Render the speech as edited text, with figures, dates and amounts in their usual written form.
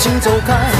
请走开。